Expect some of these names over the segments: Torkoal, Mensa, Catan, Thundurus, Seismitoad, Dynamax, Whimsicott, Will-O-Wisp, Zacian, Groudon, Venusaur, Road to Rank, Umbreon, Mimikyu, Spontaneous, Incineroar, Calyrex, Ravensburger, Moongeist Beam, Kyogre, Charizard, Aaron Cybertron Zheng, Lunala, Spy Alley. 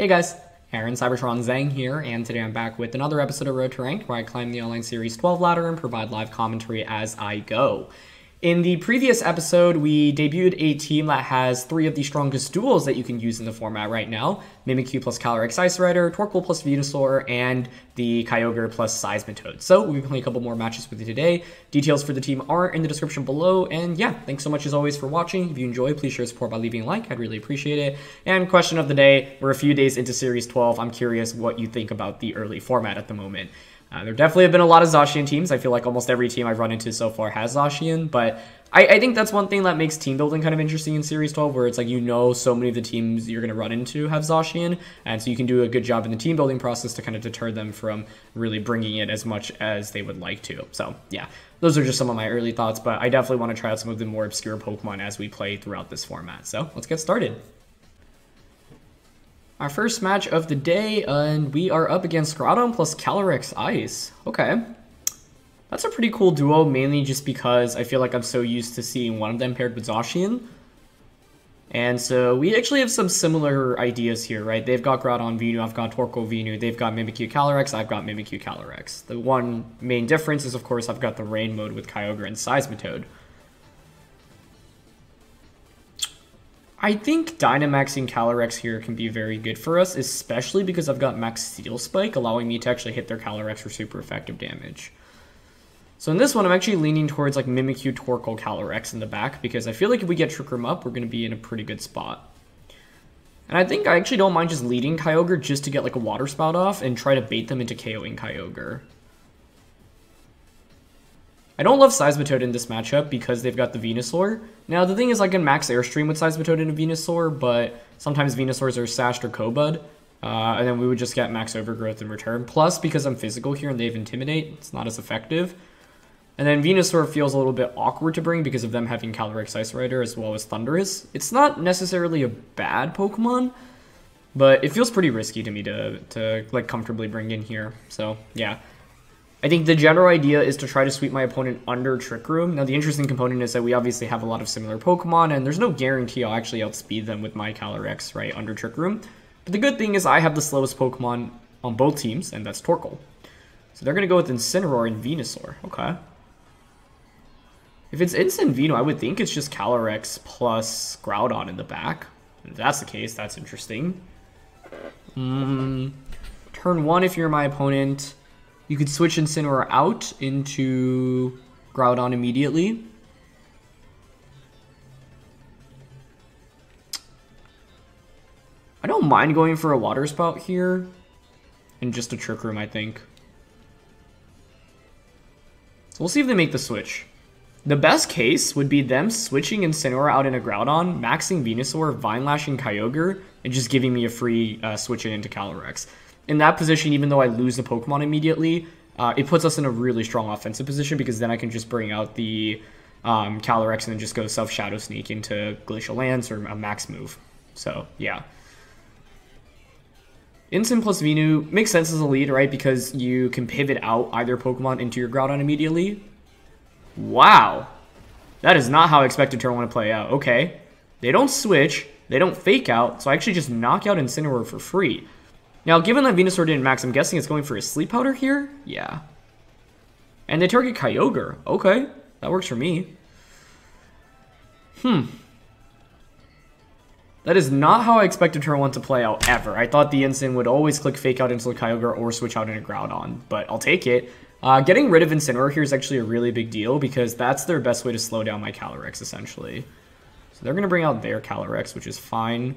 Hey guys, Aaron Cybertron Zheng here, and today I'm back with another episode of Road to Rank, where I climb the online series 12 ladder and provide live commentary as I go. In the previous episode, we debuted a team that has three of the strongest duels that you can use in the format right now. Mimikyu plus Calyrex Ice Rider, Torkoal plus Venusaur, and the Kyogre plus Seismitoad. So we'll be playing a couple more matches with you today. Details for the team are in the description below. And yeah, thanks so much as always for watching. If you enjoy, please share support by leaving a like. I'd really appreciate it. And question of the day, we're a few days into Series 12. I'm curious what you think about the early format at the moment. There definitely have been a lot of Zacian teams. I feel like almost every team I've run into so far has Zacian, but I think that's one thing that makes team building kind of interesting in Series 12, where it's like, you know, so many of the teams you're going to run into have Zacian, and so you can do a good job in the team building process to kind of deter them from really bringing it as much as they would like to. So yeah, those are just some of my early thoughts, but I definitely want to try out some of the more obscure Pokemon as we play throughout this format. So let's get started. Our first match of the day, and we are up against Groudon plus Calyrex Ice. Okay. That's a pretty cool duo, mainly just because I feel like I'm so used to seeing one of them paired with Zacian. And so we actually have some similar ideas here, right? They've got Groudon Venu, I've got Torkoal Venu, they've got Mimikyu Calyrex, I've got Mimikyu Calyrex. The one main difference is, of course, I've got the Rain mode with Kyogre and Seismitoad. I think Dynamaxing Calyrex here can be very good for us, especially because I've got Max Steel Spike, allowing me to actually hit their Calyrex for super effective damage. So in this one, I'm actually leaning towards like Mimikyu Torkoal Calyrex in the back, because I feel like if we get Trick Room up, we're going to be in a pretty good spot. And I think I actually don't mind just leading Kyogre just to get like a Water Spout off and try to bait them into KOing Kyogre. I don't love Seismitoad in this matchup because they've got the Venusaur. Now, the thing is, I can max Airstream with Seismitoad and a Venusaur, but sometimes Venusaurs are Sashed or Cobud, and then we would just get max Overgrowth in return. Plus, because I'm physical here and they have Intimidate, it's not as effective. And then Venusaur feels a little bit awkward to bring because of them having Calyrex Ice Rider as well as Thundurus. It's not necessarily a bad Pokemon, but it feels pretty risky to me to like comfortably bring in here. So, yeah. I think the general idea is to try to sweep my opponent under Trick Room. Now, the interesting component is that we obviously have a lot of similar Pokemon, and there's no guarantee I'll actually outspeed them with my Calyrex, right, under Trick Room. But the good thing is I have the slowest Pokemon on both teams, and that's Torkoal. So they're going to go with Incineroar and Venusaur. Okay. If it's Incin Veno, I would think it's just Calyrex plus Groudon in the back. If that's the case, that's interesting. Turn one, if you're my opponent, you could switch Incineroar out into Groudon immediately. I don't mind going for a Water Spout here and just a Trick Room, I think. So we'll see if they make the switch. The best case would be them switching Incineroar out into Groudon, maxing Venusaur, Vine Lashing Kyogre, and just giving me a free switch in into Calyrex. In that position, even though I lose the Pokemon immediately, it puts us in a really strong offensive position, because then I can just bring out the Calyrex and then just go self-Shadow Sneak into Glacial Lance or a max move. So, yeah. Incin plus Venu makes sense as a lead, right? Because you can pivot out either Pokemon into your Groudon immediately. Wow. That is not how I expected turn 1 to play out. Okay. They don't switch. They don't fake out. So I actually just knock out Incineroar for free. Now, given that Venusaur didn't max, I'm guessing it's going for a Sleep Powder here? Yeah. And they target Kyogre. Okay, that works for me. That is not how I expected turn 1 to play out ever. I thought the Incin would always click Fake Out into Kyogre or switch out into Groudon, but I'll take it. Getting rid of Incineroar here is actually a really big deal, because that's their best way to slow down my Calyrex, essentially. So they're going to bring out their Calyrex, which is fine.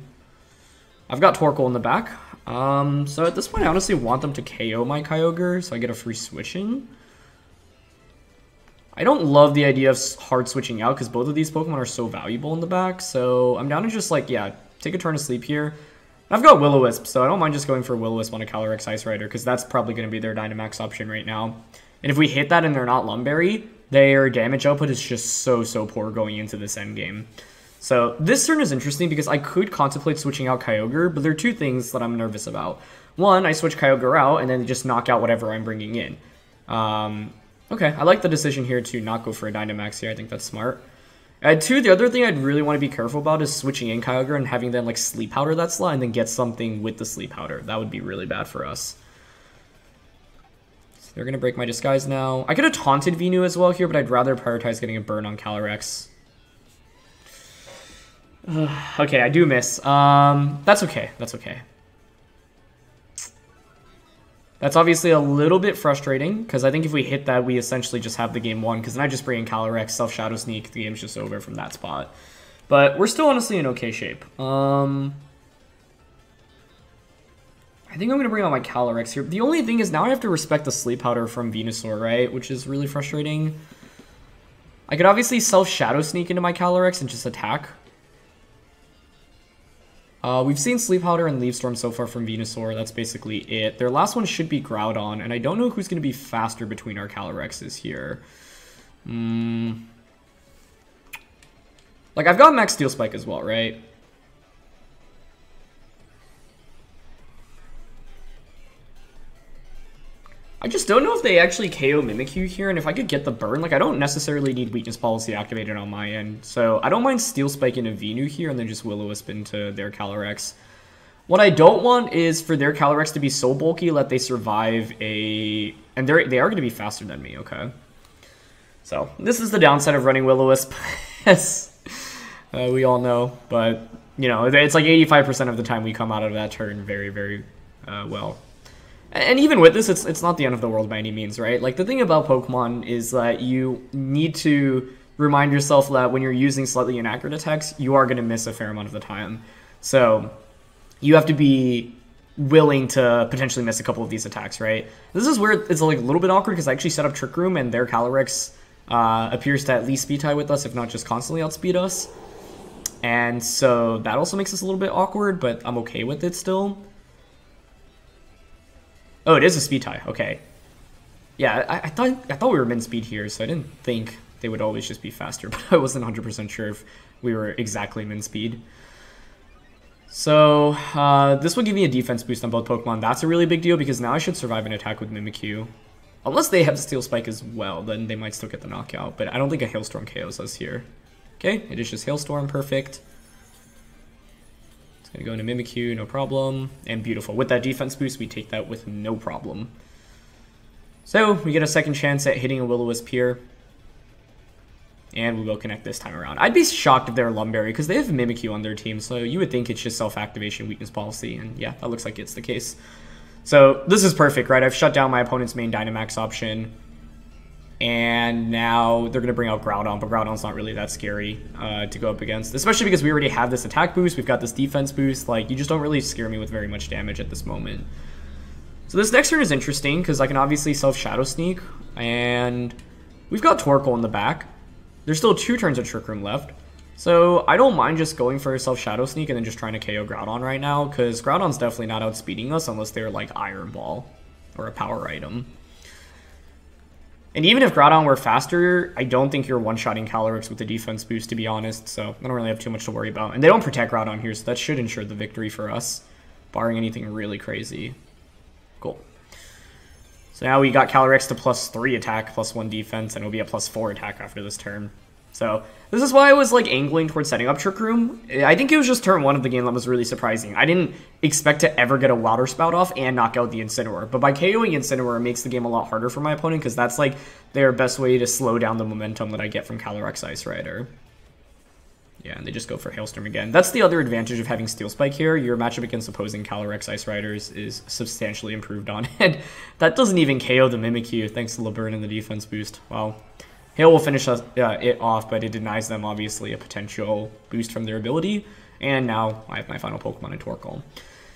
I've got Torkoal in the back. So at this point, I honestly want them to KO my Kyogre, so I get a free switching. I don't love the idea of hard switching out, because both of these Pokemon are so valuable in the back, so I'm down to just, like, yeah, take a turn to sleep here. And I've got Will-O-Wisp, so I don't mind just going for Will-O-Wisp on a Calyrex Ice Rider, because that's probably going to be their Dynamax option right now. And if we hit that and they're not Lumberry, their damage output is just so poor going into this endgame. So this turn is interesting because I could contemplate switching out Kyogre, but there are two things that I'm nervous about. One, I switch Kyogre out and then just knock out whatever I'm bringing in. Okay, I like the decision here to not go for a Dynamax here. I think that's smart. And two, the other thing I'd really want to be careful about is switching in Kyogre and having them like sleep powder that slot and then get something with the sleep powder. That would be really bad for us. So they're going to break my disguise now. I could have taunted Venu as well here, but I'd rather prioritize getting a burn on Calyrex. Okay, I do miss. That's okay. That's okay. That's obviously a little bit frustrating, because I think if we hit that, we essentially just have the game won, because then I just bring in Calyrex, self-shadow sneak, the game's just over from that spot. But we're still honestly in okay shape. I think I'm going to bring out my Calyrex here. The only thing is now I have to respect the sleep powder from Venusaur, right? Which is really frustrating. I could obviously self-shadow sneak into my Calyrex and just attack. We've seen Sleep Powder and Leaf Storm so far from Venusaur. That's basically it. Their last one should be Groudon, and I don't know who's going to be faster between our Calyrexes here. Like, I've got Max Steel Spike as well, right? I just don't know if they actually KO Mimikyu here, and if I could get the burn, like, I don't necessarily need Weakness Policy activated on my end. So, I don't mind Steel Spike into Venu here, and then just Will-O-Wisp into their Calyrex. What I don't want is for their Calyrex to be so bulky that they survive a... And they are going to be faster than me, okay. So, this is the downside of running Will-O-Wisp, as we all know. But, you know, it's like 85% of the time we come out of that turn very, very well. And even with this, it's not the end of the world by any means, right? Like, the thing about Pokemon is that you need to remind yourself that when you're using slightly inaccurate attacks, you are going to miss a fair amount of the time. So, you have to be willing to potentially miss a couple of these attacks, right? This is where it's like a little bit awkward, because I actually set up Trick Room, and their Calyrex appears to at least speed tie with us, if not just constantly outspeed us. And so, that also makes us a little bit awkward, but I'm okay with it still. Oh, it is a speed tie. Okay. Yeah, I thought we were min speed here, so I didn't think they would always just be faster, but I wasn't 100% sure if we were exactly min speed. So, this would give me a defense boost on both Pokemon. That's a really big deal, because now I should survive an attack with Mimikyu. Unless they have Steel Spike as well, then they might still get the knockout, but I don't think a Hailstorm KOs us here. Okay, it is just Hailstorm, perfect. Gonna go into Mimikyu, no problem. And beautiful. With that defense boost, we take that with no problem. So, we get a second chance at hitting a Will-O-Wisp here. And we will connect this time around. I'd be shocked if they're Lumberry, because they have Mimikyu on their team, so you would think it's just self-activation, weakness policy, and yeah, that looks like it's the case. So, this is perfect, right? I've shut down my opponent's main Dynamax option. And now they're going to bring out Groudon, but Groudon's not really that scary to go up against. Especially because we already have this attack boost, we've got this defense boost. Like, you just don't really scare me with very much damage at this moment. So this next turn is interesting, because I can obviously self-shadow sneak. And we've got Torkoal in the back. There's still two turns of Trick Room left. So I don't mind just going for a self-shadow sneak and then just trying to KO Groudon right now, because Groudon's definitely not outspeeding us unless they're like Iron Ball or a power item. And even if Groudon were faster, I don't think you're one-shotting Calyrex with the defense boost, to be honest, so I don't really have too much to worry about. And they don't protect Groudon here, so that should ensure the victory for us, barring anything really crazy. Cool. So now we got Calyrex to +3 attack, +1 defense, and it'll be a +4 attack after this turn. So this is why I was like angling towards setting up Trick Room. I think it was just turn 1 of the game that was really surprising. I didn't expect to ever get a Water Spout off and knock out the Incineroar. But by KOing Incineroar, it makes the game a lot harder for my opponent, because that's like their best way to slow down the momentum that I get from Calyrex Ice Rider. Yeah, and they just go for Hailstorm again. That's the other advantage of having Steel Spike here. Your matchup against opposing Calyrex Ice Riders is substantially improved on it. That doesn't even KO the Mimikyu, thanks to LeBurn and the defense boost. Wow. Hail will finish it off, but it denies them, obviously, a potential boost from their ability. And now I have my final Pokemon in Torkoal.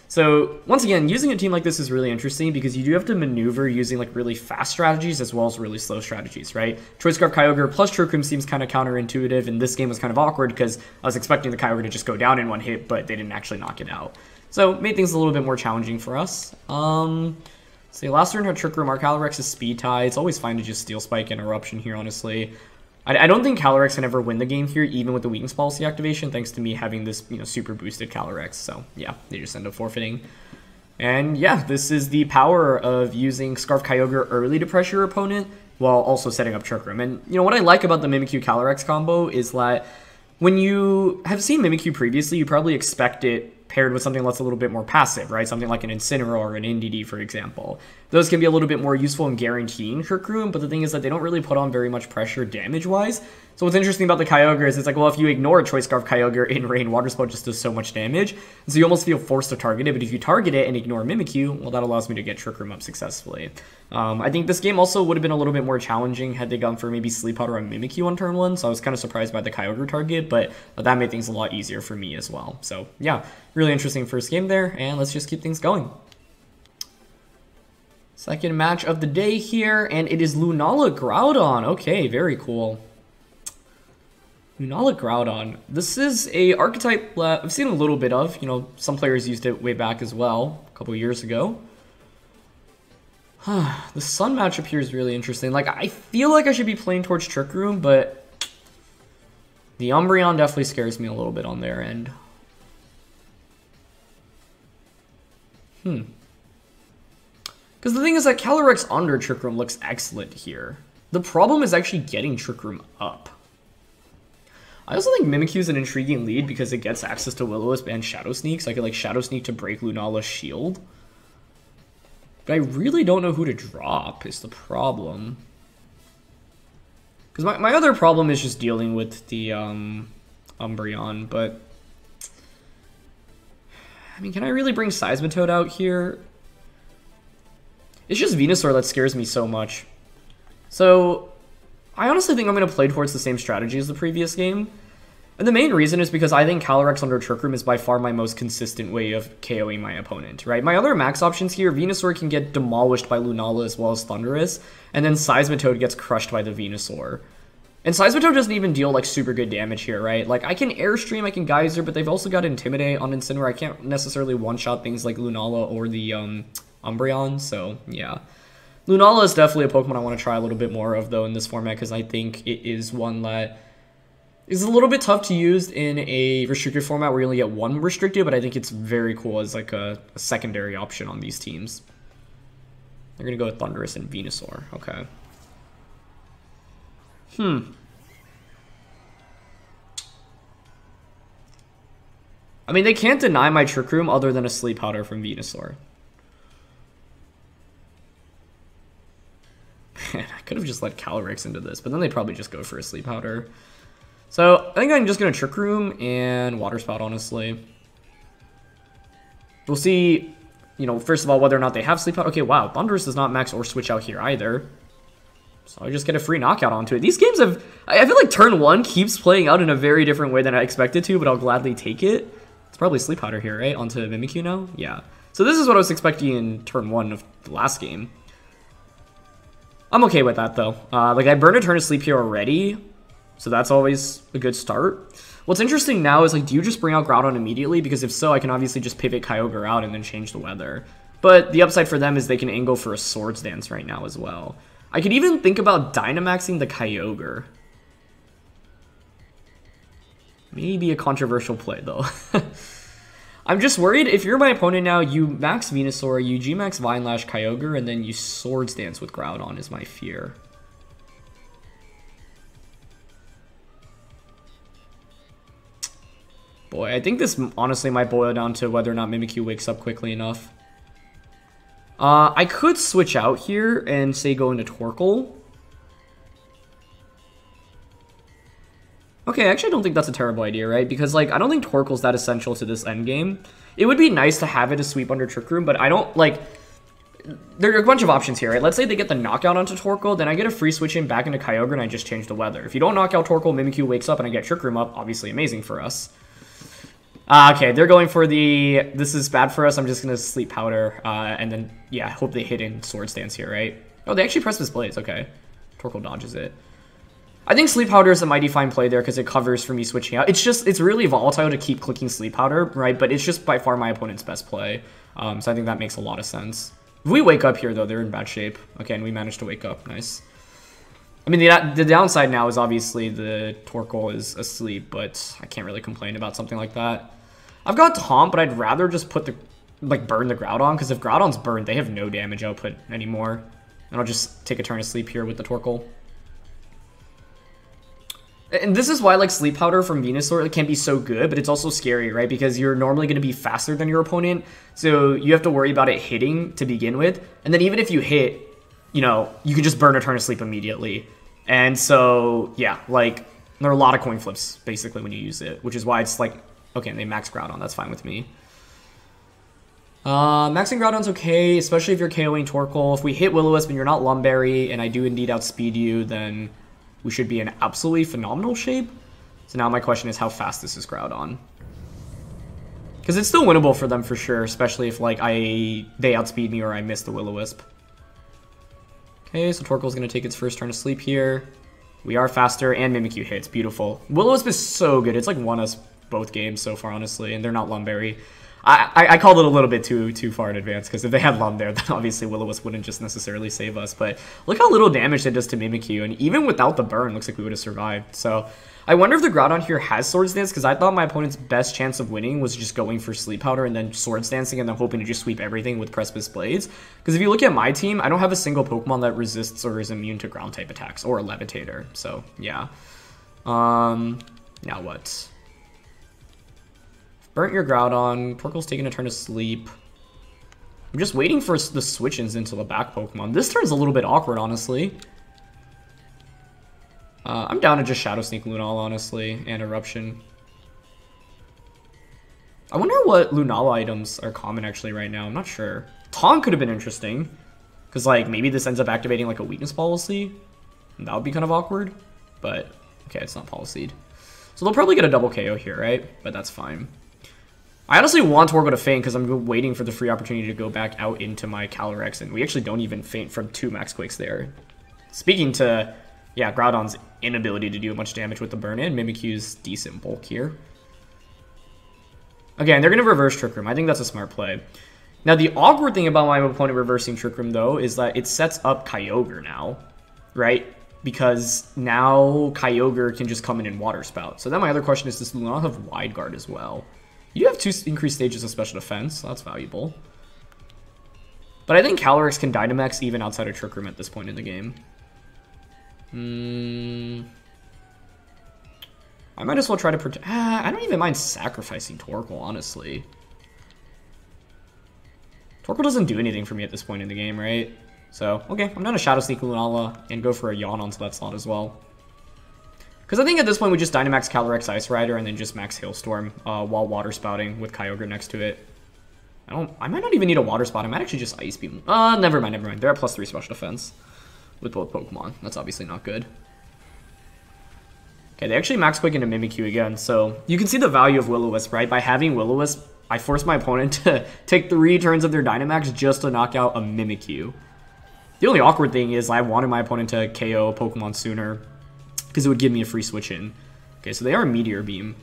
So, once again, using a team like this is really interesting, because you do have to maneuver using, like, really fast strategies as well as really slow strategies, right? Choice Scarf Kyogre plus Trick Room seems kind of counterintuitive, and this game was kind of awkward because I was expecting the Kyogre to just go down in one hit, but they didn't actually knock it out. So, made things a little bit more challenging for us. So last turn, had Trick Room. Our Calyrex is speed tie. It's always fine to just Steel Spike and Eruption here, honestly. I don't think Calyrex can ever win the game here, even with the Weakness Policy activation, thanks to me having this, you know, super boosted Calyrex. So, yeah, they just end up forfeiting. And, yeah, this is the power of using Scarf Kyogre early to pressure your opponent while also setting up Trick Room. And, you know, what I like about the Mimikyu Calyrex combo is that when you have seen Mimikyu previously, you probably expect it paired with something that's a little bit more passive, right? Something like an Incineroar or an NDD, for example. Those can be a little bit more useful in guaranteeing Kirkroom, but the thing is that they don't really put on very much pressure damage-wise. So what's interesting about the Kyogre is it's like, well, if you ignore a Choice Scarf Kyogre in Rain, Water Spell just does so much damage. And so you almost feel forced to target it, but if you target it and ignore Mimikyu, well, that allows me to get Trick Room up successfully. I think this game also would have been a little bit more challenging had they gone for maybe Sleep Powder on Mimikyu on turn one, so I was kind of surprised by the Kyogre target, but that made things a lot easier for me as well. So yeah, really interesting first game there, and let's just keep things going. Second match of the day here, and it is Lunala Groudon. Okay, very cool. Lunala Groudon. This is a archetype I've seen a little bit of. You know, some players used it way back as well, a couple years ago. The Sun matchup here is really interesting. Like, I feel like I should be playing Torch Trick Room, but the Umbreon definitely scares me a little bit on their end. Because the thing is that Calyrex under Trick Room looks excellent here. The problem is actually getting Trick Room up. I also think Mimikyu is an intriguing lead because it gets access to Will-O-Wisp and Shadow Sneak, so I could like Shadow Sneak to break Lunala's shield. But I really don't know who to drop is the problem. Because my other problem is just dealing with the Umbreon, but... I mean, can I really bring Seismitoad out here? It's just Venusaur that scares me so much. So... I honestly think I'm going to play towards the same strategy as the previous game. And the main reason is because I think Calyrex under Trick Room is by far my most consistent way of KOing my opponent, right? My other max options here, Venusaur can get demolished by Lunala as well as Thundurus, and then Seismitoad gets crushed by the Venusaur. And Seismitoad doesn't even deal, like, super good damage here, right? Like, I can Airstream, I can Geyser, but they've also got Intimidate on Incineroar. I can't necessarily one-shot things like Lunala or the Umbreon, so, yeah. Lunala is definitely a Pokemon I want to try a little bit more of, though, in this format, because I think it is one that is a little bit tough to use in a restricted format where you only get one restricted, but I think it's very cool as, like, a secondary option on these teams. They're going to go with Thundurus and Venusaur. Okay. I mean, they can't deny my Trick Room other than a Sleep Powder from Venusaur. Man, I could have just let Calyrex into this, but then they'd probably just go for a Sleep Powder. So, I think I'm just going to Trick Room and Water Spout, honestly. We'll see, you know, first of all, whether or not they have Sleep Powder. Okay, wow, Thundurus does not max or switch out here either. So I just get a free knockout onto it. These games have... I feel like turn one keeps playing out in a very different way than I expected to, but I'll gladly take it. It's probably Sleep Powder here, right? Onto Mimikyu now? Yeah. So this is what I was expecting in turn one of the last game. I'm okay with that, though. Like, I burned a turn of sleep here already, so that's always a good start. What's interesting now is, like, do you just bring out Groudon immediately? Because if so, I can obviously just pivot Kyogre out and then change the weather. But the upside for them is they can angle for a Swords Dance right now as well. I could even think about Dynamaxing the Kyogre. Maybe a controversial play, though. I'm just worried, if you're my opponent now, you max Venusaur, you G-max Vinelash Kyogre, and then you Swords Dance with Groudon is my fear. Boy, I think this honestly might boil down to whether or not Mimikyu wakes up quickly enough. I could switch out here and, say, go into Torkoal. Okay, I actually don't think that's a terrible idea, right? Because, like, I don't think Torkoal's that essential to this endgame. It would be nice to have it a sweep under Trick Room, but I don't, like... There are a bunch of options here, right? Let's say they get the knockout onto Torkoal, then I get a free switch in back into Kyogre, and I just change the weather. If you don't knock out Torkoal, Mimikyu wakes up, and I get Trick Room up. Obviously amazing for us. Okay, they're going for the... This is bad for us, I'm just going to Sleep Powder, and then, yeah, hope they hit in Swords Dance here, right? Oh, they actually press Misplays, okay. Torkoal dodges it. I think Sleep Powder is a mighty fine play there because it covers for me switching out. It's just, it's really volatile to keep clicking Sleep Powder, right? But it's just by far my opponent's best play. So I think that makes a lot of sense. If we wake up here, though, they're in bad shape. Okay, and we managed to wake up. Nice. I mean, the downside now is obviously the Torkoal is asleep, but I can't really complain about something like that. I've got Taunt, but I'd rather just put the, like, burn the Groudon because if Groudon's burned, they have no damage output anymore. And I'll just take a turn of sleep here with the Torkoal. And this is why, like, Sleep Powder from Venusaur can be so good, but it's also scary, right? Because you're normally going to be faster than your opponent, so you have to worry about it hitting to begin with. And then even if you hit, you know, you can just burn a turn of sleep immediately. And so, yeah, like, there are a lot of coin flips, basically, when you use it, which is why it's like, okay, and they max Groudon, that's fine with me. Maxing Groudon's okay, especially if you're KOing Torkoal. If we hit Will-O-Wisp and you're not Lumberry, and I do indeed outspeed you, then we should be in absolutely phenomenal shape. So now my question is how fast this is Groudon. Because it's still winnable for them for sure, especially if like they outspeed me or I miss the Will-O-Wisp. Okay, so Torkoal's going to take its first turn of sleep here. We are faster, and Mimikyu hits. Beautiful. Will-O-Wisp is so good. It's like won us both games so far, honestly, and they're not Lumberry. I called it a little bit too far in advance, because if they had Lum there, then obviously Will-O-Wisp wouldn't just necessarily save us. But look how little damage that does to Mimikyu, and even without the burn, looks like we would have survived. So I wonder if the Groudon here has Swords Dance, because I thought my opponent's best chance of winning was just going for Sleep Powder and then Swords Dancing and then hoping to just sweep everything with Precipice Blades. Because if you look at my team, I don't have a single Pokemon that resists or is immune to Ground-type attacks, or a Levitator. So, yeah. Now what? Burnt your Groudon. Torkoal's taking a turn to sleep. I'm just waiting for the switch-ins into the back Pokemon. This turn's a little bit awkward, honestly. I'm down to just Shadow Sneak Lunala, honestly, and Eruption. I wonder what Lunala items are common, actually, right now. I'm not sure. Taunt could have been interesting, because, like, maybe this ends up activating, like, a Weakness Policy. And that would be kind of awkward, but, okay, it's not Policied. So they'll probably get a double KO here, right? But that's fine. I honestly want Torkoal to faint because I'm waiting for the free opportunity to go back out into my Calyrex, and we actually don't even faint from two Max Quakes there. Speaking to, yeah, Groudon's inability to do much damage with the burn-in, Mimikyu's decent bulk here. Again, they're going to reverse Trick Room. I think that's a smart play. Now, the awkward thing about my opponent reversing Trick Room, though, is that it sets up Kyogre now, right? Because now Kyogre can just come in and Water Spout. So then my other question is, does Lunala have Wide Guard as well? You do have two increased stages of special defense, so that's valuable. But I think Calyrex can Dynamax even outside of Trick Room at this point in the game. I might as well try to protect... I don't even mind sacrificing Torkoal, honestly. Torkoal doesn't do anything for me at this point in the game, right? So, okay, I'm gonna Shadow Sneak Lunala and go for a Yawn onto that slot as well. Because I think at this point we just Dynamax Calyrex Ice Rider and then just max Hailstorm while Water Spouting with Kyogre next to it. I might not even need a Water Spout. I might actually just Ice Beam. Never mind. They're at +3 special defense with both Pokemon. That's obviously not good. Okay, they actually Max Quake into Mimikyu again. So you can see the value of Will-O-Wisp, right? By having Will-O-Wisp, I force my opponent to take 3 turns of their Dynamax just to knock out a Mimikyu. The only awkward thing is I wanted my opponent to KO a Pokemon sooner, because it would give me a free switch in. Okay, so they are Meteor Beam.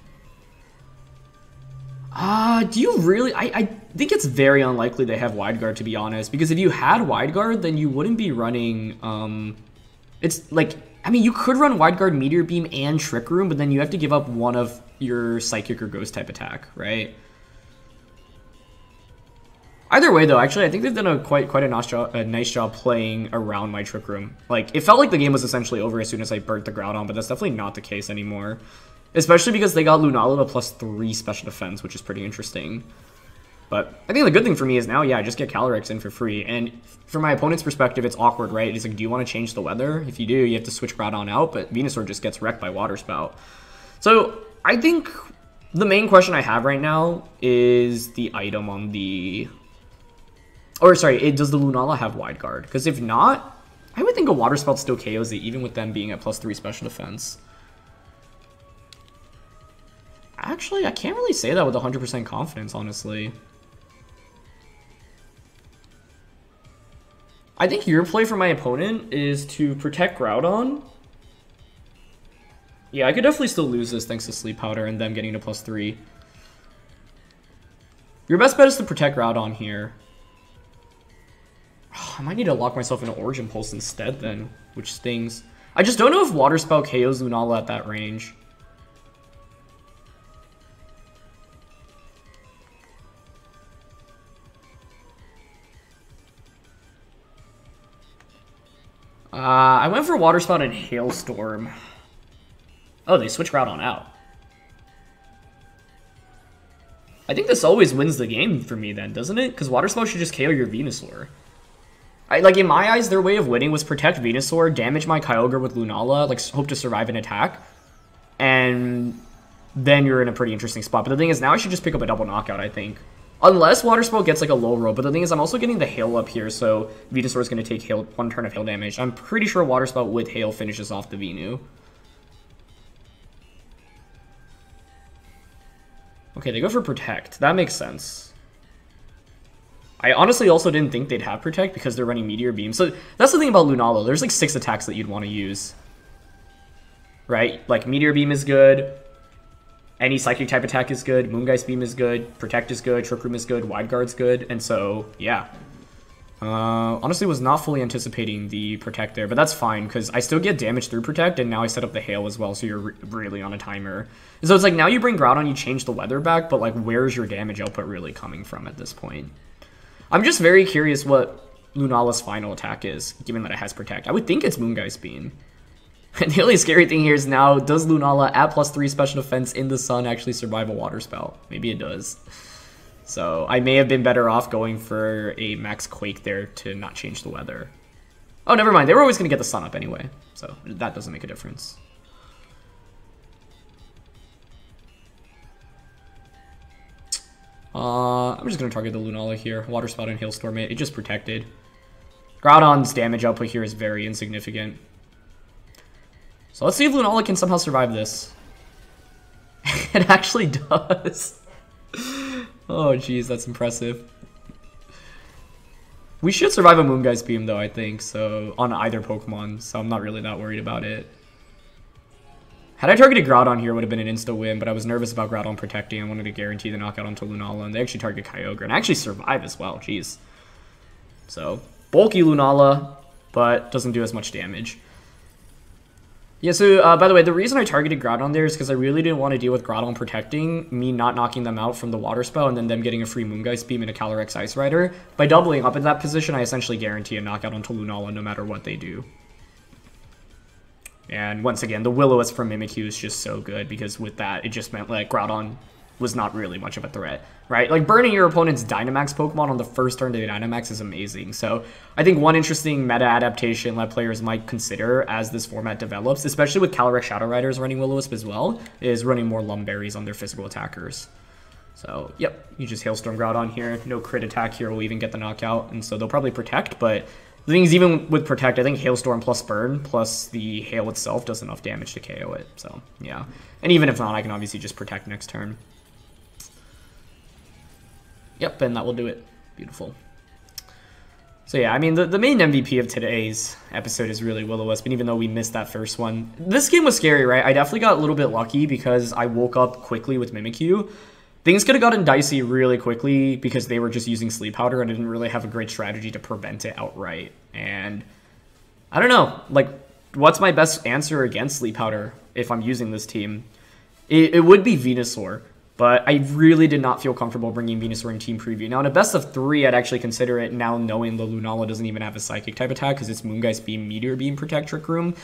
Do you really... I think it's very unlikely they have Wide Guard, to be honest, because if you had Wide Guard, then you wouldn't be running... it's like... I mean, you could run Wide Guard, Meteor Beam, and Trick Room, but then you have to give up one of your Psychic or Ghost type attack, right? Either way, though, actually, I think they've done a nice job playing around my Trick Room. Like, it felt like the game was essentially over as soon as I burnt the Groudon, but that's definitely not the case anymore. Especially because they got Lunala to +3 special defense, which is pretty interesting. But I think the good thing for me is now, yeah, I just get Calyrex in for free. And from my opponent's perspective, it's awkward, right? It's like, do you want to change the weather? If you do, you have to switch Groudon out, but Venusaur just gets wrecked by Water Spout. So I think the main question I have right now is the item on the... Or, sorry, does the Lunala have Wide Guard? Because if not, I would think a Water Spout still KOs it, even with them being at +3 special defense. Actually, I can't really say that with 100% confidence, honestly. I think your play for my opponent is to protect Groudon. Yeah, I could definitely still lose this thanks to Sleep Powder and them getting to +3. Your best bet is to protect Groudon here. I might need to lock myself into Origin Pulse instead then, which stings. I just don't know if Water Spout KOs Lunala at that range. I went for Water Spout and Hailstorm. Oh, they switch Groudon out. I think this always wins the game for me then, doesn't it? Because Water Spell should just KO your Venusaur. Like, in my eyes, their way of winning was protect Venusaur, damage my Kyogre with Lunala, like, hope to survive an attack, and then you're in a pretty interesting spot. But the thing is, now I should just pick up a double knockout, I think. Unless Water Spell gets, like, a low roll. But the thing is, I'm also getting the Hail up here, so Venusaur is going to take hail, 1 turn of Hail damage. I'm pretty sure Water Spell with Hail finishes off the Venu. Okay, they go for Protect. That makes sense. I honestly also didn't think they'd have Protect because they're running Meteor Beam. So that's the thing about Lunala. There's like 6 attacks that you'd want to use. Right? Like Meteor Beam is good. Any Psychic type attack is good. Moongeist Beam is good. Protect is good. Trick Room is good. Wide Guard's good. And so, yeah. Honestly, was not fully anticipating the Protect there, but that's fine because I still get damage through Protect, and now I set up the Hail as well, so you're really on a timer. And so it's like now you bring Groudon, you change the weather back, but like where's your damage output really coming from at this point? I'm just very curious what Lunala's final attack is, given that it has Protect. I would think it's Moongeist Beam. And the only scary thing here is now, does Lunala at +3 special defense in the sun actually survive a water spell? Maybe it does. So I may have been better off going for a max Quake there to not change the weather. Oh, never mind. They were always going to get the sun up anyway, so that doesn't make a difference. I'm just going to target the Lunala here. Water Spout and Hailstorm it. It just protected. Groudon's damage output here is very insignificant. So let's see if Lunala can somehow survive this. It actually does. Oh, jeez, that's impressive. We should survive a Moongeist Beam, though, I think, so on either Pokemon, so I'm not really that worried about it. Had I targeted Groudon here, it would have been an insta-win, but I was nervous about Groudon protecting. I wanted to guarantee the knockout onto Lunala, and they actually target Kyogre, and I actually survive as well, jeez. So, bulky Lunala, but doesn't do as much damage. Yeah, so, by the way, the reason I targeted Groudon there is because I really didn't want to deal with Groudon protecting, me not knocking them out from the Water Spell, and then them getting a free Moongeist Beam and a Calyrex Ice Rider. By doubling up in that position, I essentially guarantee a knockout onto Lunala no matter what they do. And once again, the Will-O-Wisp from Mimikyu is just so good, because with that, it just meant, like, Groudon was not really much of a threat, right? Like, burning your opponent's Dynamax Pokemon on the first turn to the Dynamax is amazing. So I think one interesting meta adaptation that players might consider as this format develops, especially with Calyrex Shadow Riders running Will-O-Wisp as well, is running more Lumberries on their physical attackers. So, yep, you just Hailstorm Groudon here. No crit attack here will even get the knockout, and so they'll probably Protect, but the thing is, even with Protect, I think Hailstorm plus Burn plus the Hail itself does enough damage to KO it, so, yeah. And even if not, I can obviously just Protect next turn. Yep, and that will do it. Beautiful. So yeah, I mean, the main MVP of today's episode is really Will-O-Wisp, and even though we missed that first one. This game was scary, right? I definitely got a little bit lucky because I woke up quickly with Mimikyu. Things could have gotten dicey really quickly because they were just using Sleep Powder, and I didn't really have a great strategy to prevent it outright. And I don't know, like, what's my best answer against Sleep Powder if I'm using this team? It would be Venusaur. But I really did not feel comfortable bringing Venusaur in Team Preview. Now, in a best of 3, I'd actually consider it now knowing the Lunala doesn't even have a Psychic-type attack because it's Moongeist Beam, Meteor Beam, Protect, Trick Room.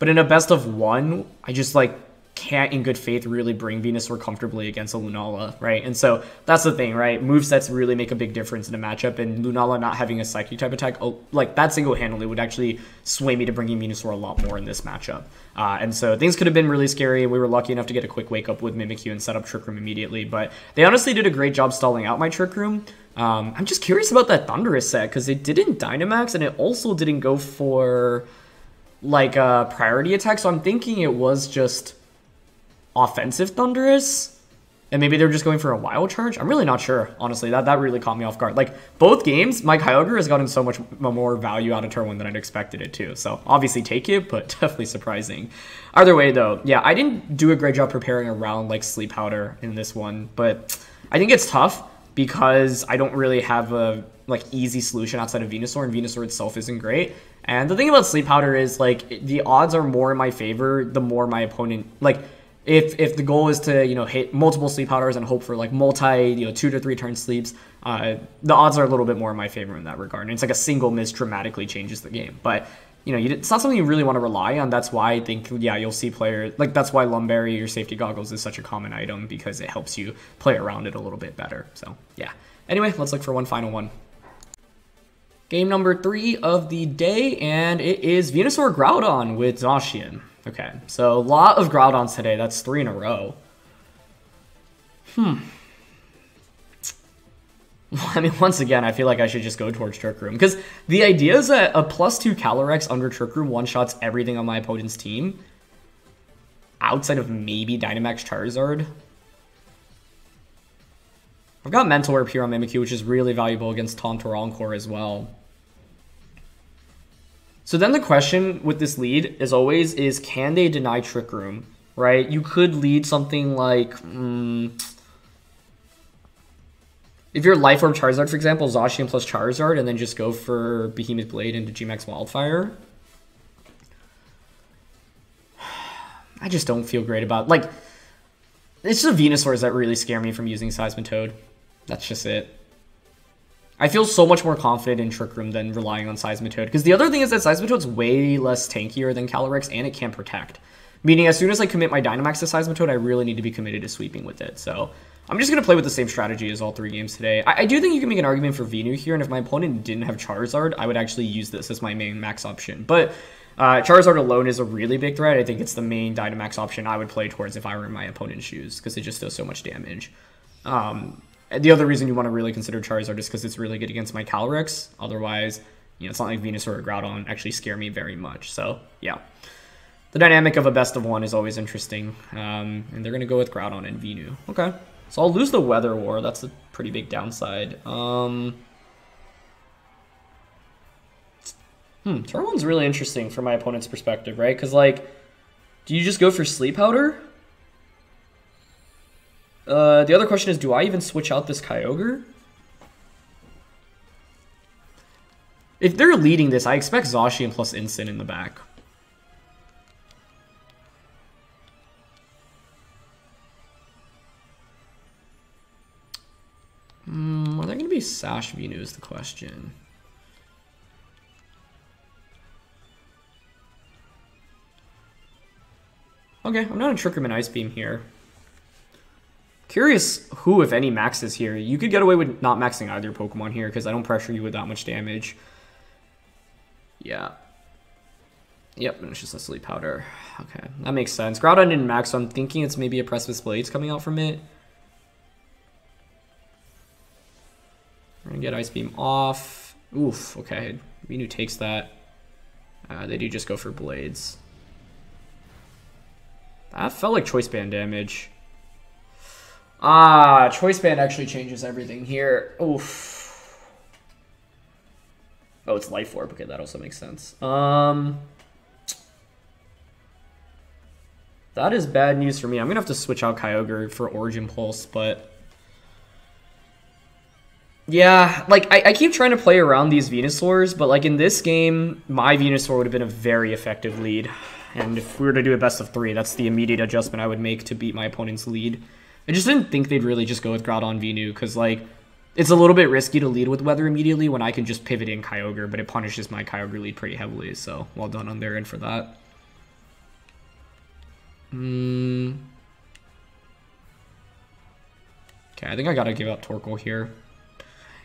But in a best of 1, I just, like, can't in good faith really bring Venusaur comfortably against a Lunala, right? And so that's the thing, right? Movesets really make a big difference in a matchup, and Lunala not having a Psychic-type attack, like, that single-handedly would actually sway me to bringing Venusaur a lot more in this matchup. And so things could have been really scary. We were lucky enough to get a quick wake-up with Mimikyu and set up Trick Room immediately, but they honestly did a great job stalling out my Trick Room. I'm just curious about that Thundurus set, because it didn't Dynamax, and it also didn't go for, like, a priority attack, so I'm thinking it was just offensive Thundurus, and maybe they're just going for a wild charge. I'm really not sure, honestly. That really caught me off guard. Like, both games, my Kyogre has gotten so much more value out of turn 1 than I'd expected it to. So, obviously take it, but definitely surprising. Either way, though, yeah, I didn't do a great job preparing around, like, Sleep Powder in this one, but I think it's tough because I don't really have a, like, easy solution outside of Venusaur, and Venusaur itself isn't great. And the thing about Sleep Powder is, like, the odds are more in my favor the more my opponent, like, If the goal is to, you know, hit multiple Sleep Powders and hope for, like, multi, you know, 2 to 3 turn sleeps, the odds are a little bit more in my favor in that regard. And it's like a single miss dramatically changes the game. But you know, it's not something you really want to rely on. That's why I think, yeah, you'll see players, like, that's why Lum Berry or Safety Goggles is such a common item, because it helps you play around it a little bit better. So, yeah. Anyway, let's look for one final one. Game number 3 of the day, and it is Venusaur Groudon with Zacian. Okay, so a lot of Groudons today. That's 3 in a row. I mean, once again, I feel like I should just go towards Trick Room, because the idea is that a +2 Calyrex under Trick Room one-shots everything on my opponent's team, outside of maybe Dynamax Charizard. I've got Mental Herb here on Mimikyu, which is really valuable against Tauntauroncor as well. So then the question with this lead, as always, is can they deny Trick Room, right? You could lead something like... if you're Life Orb Charizard, for example, Zacian plus Charizard, and then just go for Behemoth Blade into G-Max Wildfire. I just don't feel great about... Like, it's the Venusaurs that really scare me from using Seismitoad. That's just it. I feel so much more confident in Trick Room than relying on Seismitoad, because the other thing is that Seismitoad's way less tankier than Calyrex, and it can protect. Meaning, as soon as I commit my Dynamax to Seismitoad, I really need to be committed to sweeping with it, so... I'm just going to play with the same strategy as all 3 games today. I do think you can make an argument for Venu here, and if my opponent didn't have Charizard, I would actually use this as my main max option. But Charizard alone is a really big threat. I think it's the main Dynamax option I would play towards if I were in my opponent's shoes, because it just does so much damage. The other reason you want to really consider Charizard is because it's really good against my Calyrex. Otherwise, you know, it's not like Venusaur or Groudon actually scare me very much. So, yeah. The dynamic of a best-of-1 is always interesting, and they're going to go with Groudon and Venu. Okay. So I'll lose the Weather War. That's a pretty big downside. Turn one's really interesting from my opponent's perspective, right? Because, like, do you just go for Sleep Powder? The other question is, do I even switch out this Kyogre? If they're leading this, I expect Zacian plus Incin in the back. Are they going to be Sash Venu is the question. Okay, I'm not a Trick Room and Ice Beam here. Curious who, if any, maxes here. You could get away with not maxing either Pokemon here because I don't pressure you with that much damage. Yeah. Yep, and it's just a Sleep Powder. Okay, that makes sense. Groudon didn't max, so I'm thinking it's maybe a Precipice Blades coming out from it. We're gonna get Ice Beam off. Oof, okay. Venu takes that. They do just go for Blades. That felt like Choice Band damage. Ah, Choice Band actually changes everything here. Oof. Oh, it's Life Orb. Okay, that also makes sense. That is bad news for me. I'm gonna have to switch out Kyogre for Origin Pulse, but... Yeah, like, I keep trying to play around these Venusaurs, but, like, in this game, my Venusaur would have been a very effective lead. And if we were to do a best-of-3, that's the immediate adjustment I would make to beat my opponent's lead. I just didn't think they'd really just go with Groudon Venu, because, like, it's a little bit risky to lead with Weather immediately when I can just pivot in Kyogre, but it punishes my Kyogre lead pretty heavily, so well done on their end for that. Okay, I think I gotta give up Torkoal here.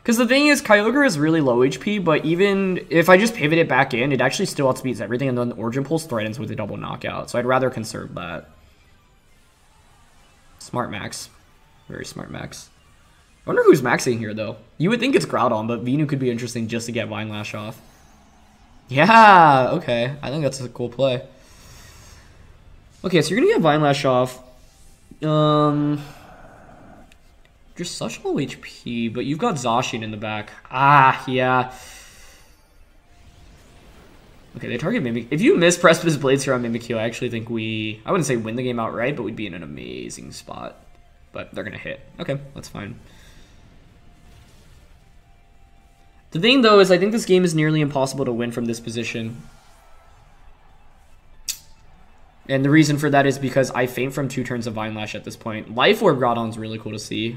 Because the thing is, Kyogre is really low HP, but even if I just pivot it back in, it actually still outspeeds everything, and then the Origin Pulse threatens with a double knockout, so I'd rather conserve that. Smart max. Very smart max. I wonder who's maxing here, though. You would think it's Groudon, but Venu could be interesting just to get Vine Lash off. Yeah, okay. I think that's a cool play. Okay, so you're going to get Vine Lash off. You're such low HP, but you've got Zacian in the back. Ah, yeah. Okay, they target Mimikyu. If you miss Precipice Blades here on Mimikyu, I actually think we... I wouldn't say win the game outright, but we'd be in an amazing spot. But they're going to hit. Okay, that's fine. The thing, though, is I think this game is nearly impossible to win from this position. And the reason for that is because I faint from 2 turns of Vine Lash at this point. Life Orb Groudon's really cool to see.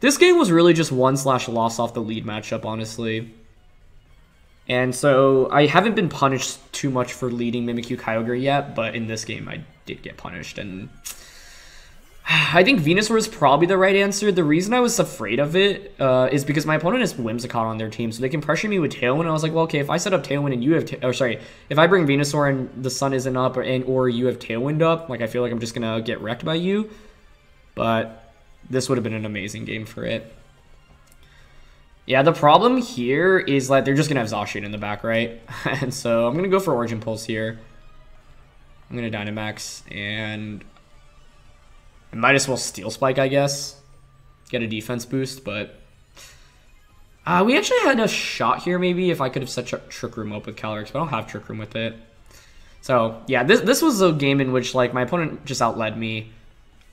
This game was really just 1/loss off the lead matchup, honestly. And so I haven't been punished too much for leading Mimikyu Kyogre yet, but in this game I did get punished, and I think Venusaur is probably the right answer. The reason I was afraid of it is because my opponent is Whimsicott on their team, so they can pressure me with Tailwind, and I was like, well, okay, if I set up Tailwind and you have, if I bring Venusaur and the sun isn't up, or you have Tailwind up, like, I feel like I'm just gonna get wrecked by you, but this would have been an amazing game for it. Yeah, the problem here is that they're just gonna have Zacian in the back, right? And so I'm gonna go for Origin Pulse here. I'm gonna Dynamax, and I might as well Steel Spike, I guess. Get a defense boost, but we actually had a shot here, maybe, if I could have set Trick Room up with Calyrex, but I don't have Trick Room with it. So yeah, this was a game in which, like, my opponent just outled me,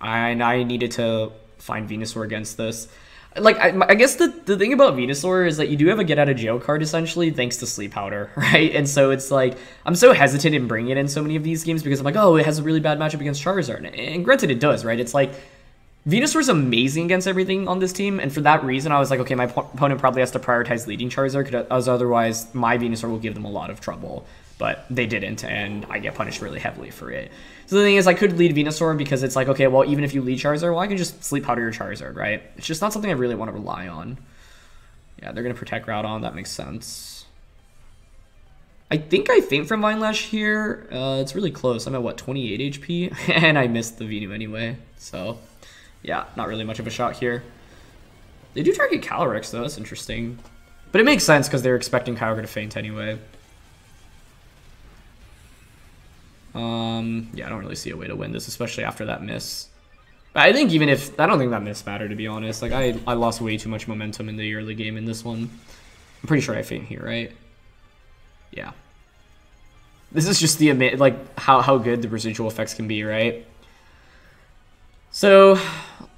and I needed to find Venusaur against this. Like, I guess the thing about Venusaur is that you do have a get out of jail card, essentially, thanks to Sleep Powder, right? And so it's like, I'm so hesitant in bringing it in so many of these games because I'm like, oh, it has a really bad matchup against Charizard. And granted, it does, right? It's like, Venusaur's amazing against everything on this team, and for that reason, I was like, okay, my opponent probably has to prioritize leading Charizard, because otherwise, my Venusaur will give them a lot of trouble. But they didn't, and I get punished really heavily for it. So the thing is, I could lead Venusaur because it's like, okay, well, even if you lead Charizard, well, I can just Sleep Powder your Charizard, right? It's just not something I really want to rely on. Yeah, they're going to protect Groudon. That makes sense. I think I faint from Vine Lash here. It's really close. I'm at, what, 28 HP? And I missed the Venu anyway. So, yeah, not really much of a shot here. They do target Calyrex, though. That's interesting. But it makes sense because they're expecting Kyogre to faint anyway. Yeah, I don't really see a way to win this, especially after that miss. But I think even if... I don't think that miss mattered, to be honest. Like, I lost way too much momentum in the early game in this one. I'm pretty sure I faint here, right? Yeah. This is just the... like, how good the residual effects can be, right? So,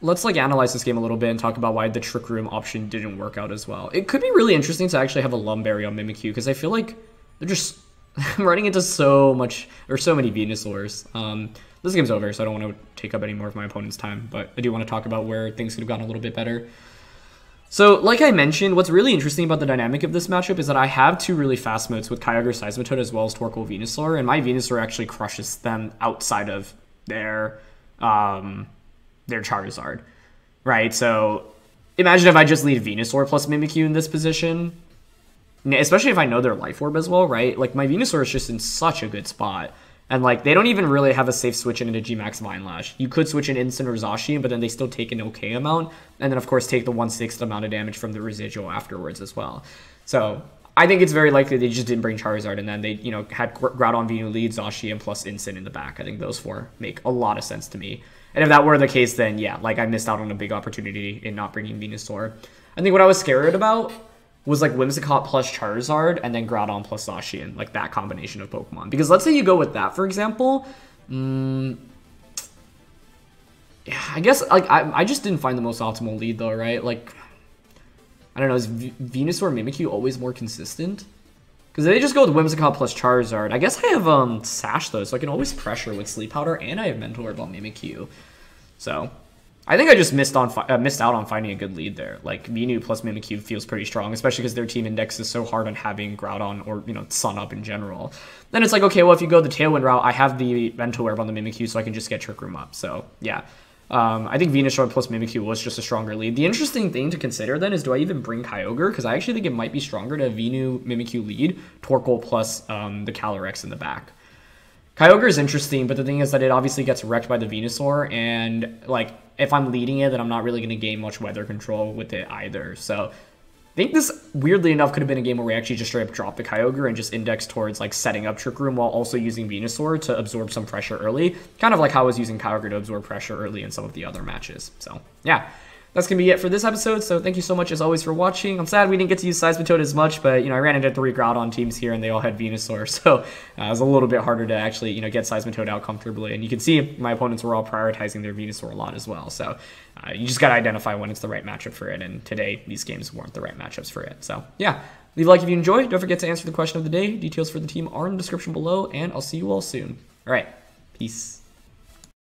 let's, like, analyze this game a little bit and talk about why the Trick Room option didn't work out as well. It could be really interesting to actually have a Lumberry on Mimikyu, because I feel like they're just... I'm running into so many Venusaurs. This game's over, so I don't want to take up any more of my opponent's time, but I do want to talk about where things could have gotten a little bit better. So, like I mentioned, what's really interesting about the dynamic of this matchup is that I have two really fast modes with Kyogre, Seismitoad, as well as Torkoal, Venusaur, and my Venusaur actually crushes them outside of their Charizard, right? So, imagine if I just lead Venusaur plus Mimikyu in this position. Especially if I know their Life Orb as well, right? Like, my Venusaur is just in such a good spot. And, like, they don't even really have a safe switch into G-Max Vine Lash. You could switch in Incineroar Zacian, but then they still take an okay amount. And then, of course, take the 1/6 amount of damage from the residual afterwards as well. So, I think it's very likely they just didn't bring Charizard. And then they, you know, had Groudon, Venu lead, Zacian, plus Incin in the back. I think those four make a lot of sense to me. And if that were the case, then, yeah, like, I missed out on a big opportunity in not bringing Venusaur. I think what I was scared about... was like Whimsicott plus Charizard and then Groudon plus Zacian, like that combination of Pokemon. Because let's say you go with that, for example. Yeah, I guess, like, I just didn't find the most optimal lead, though, right? Like, I don't know, is Venusaur Mimikyu always more consistent? Because they just go with Whimsicott plus Charizard. I guess I have Sash, though, so I can always pressure with Sleep Powder, and I have Mental Herb on Mimikyu. So... I think I just missed out on finding a good lead there. Like, Venu plus Mimikyu feels pretty strong, especially because their team index is so hard on having Groudon or, you know, Sun up in general. Then it's like, okay, well, if you go the Tailwind route, I have the Mental Herb on the Mimikyu, so I can just get Trick Room up. So, yeah. I think Venusaur plus Mimikyu was just a stronger lead. The interesting thing to consider, then, is do I even bring Kyogre? Because I actually think it might be stronger to Venu Mimikyu lead, Torkoal plus the Calyrex in the back. Kyogre is interesting, but the thing is that it obviously gets wrecked by the Venusaur, and, like, if I'm leading it, then I'm not really going to gain much weather control with it either. So, I think this, weirdly enough, could have been a game where we actually just straight up dropped the Kyogre and just indexed towards, like, setting up Trick Room while also using Venusaur to absorb some pressure early. Kind of like how I was using Kyogre to absorb pressure early in some of the other matches. So, yeah. That's going to be it for this episode, so thank you so much, as always, for watching. I'm sad we didn't get to use Seismitoad as much, but, you know, I ran into 3 Groudon teams here, and they all had Venusaur, so it was a little bit harder to actually, you know, get Seismitoad out comfortably. And you can see my opponents were all prioritizing their Venusaur a lot as well, so you just got to identify when it's the right matchup for it, and today, these games weren't the right matchups for it. So, yeah, leave a like if you enjoyed. Don't forget to answer the question of the day. Details for the team are in the description below, and I'll see you all soon. All right, peace.